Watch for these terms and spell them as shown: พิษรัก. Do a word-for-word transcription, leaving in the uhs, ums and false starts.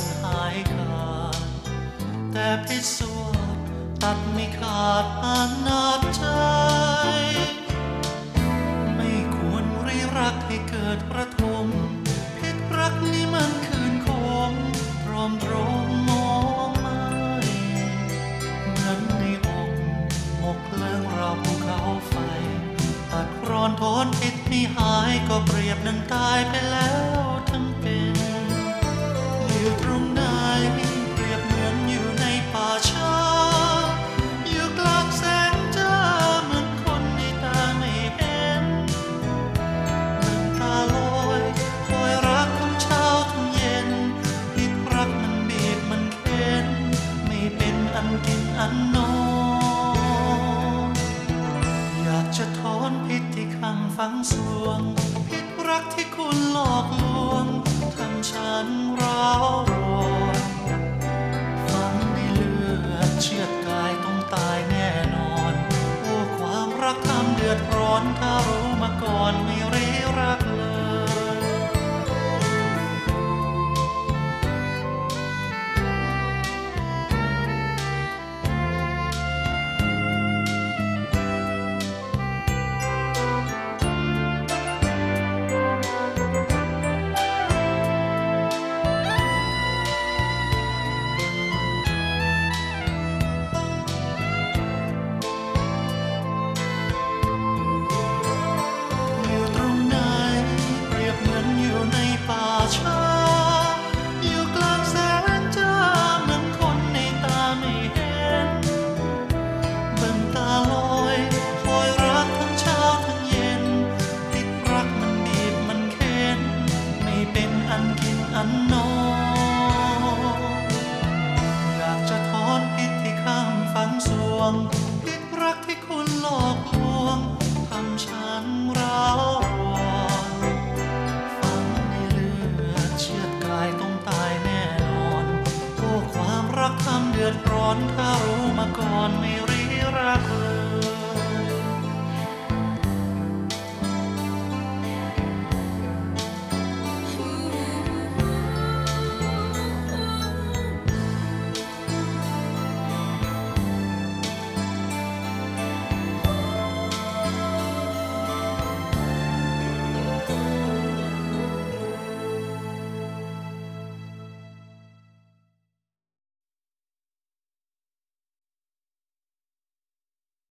นหายขาดแต่พิษสุดตัดไม่ขาดอนาจใจไม่ควรรีรักให้เกิดประทมพิษรักนี่มันคืนคมตรอมตรมมองไม่เหมือนในอกหมกเลื่องราวภูเขาไฟตัดร้อนทนพิษไม่หายก็เปรียบดังตายไปแล้วทั้งเป็นอยู่ตรงไหนเปรียบเหมือนอยู่ในป่าช้าอันนอนอยากจะถอนพิษที่ขังฝังสวงพิษรักที่คุณหลอกลวงทำฉันร้าวรนฝังในเลือดเชือดกายต้องตายแน่นอนโอ้ความรักทำเดือดร้อนถ้ารู้มาก่อนไม่รีรักเลยอยากจะถอนพิษที่ข้างฝังสวงพิษรักที่คุณหลอกลวงทำฉันร้าวรนฝังในเลือดเชือดกายต้องตายแน่นอนโอ้ความรักทำเดือดร้อนถ้ารู้มาก่อนไม่รีรัก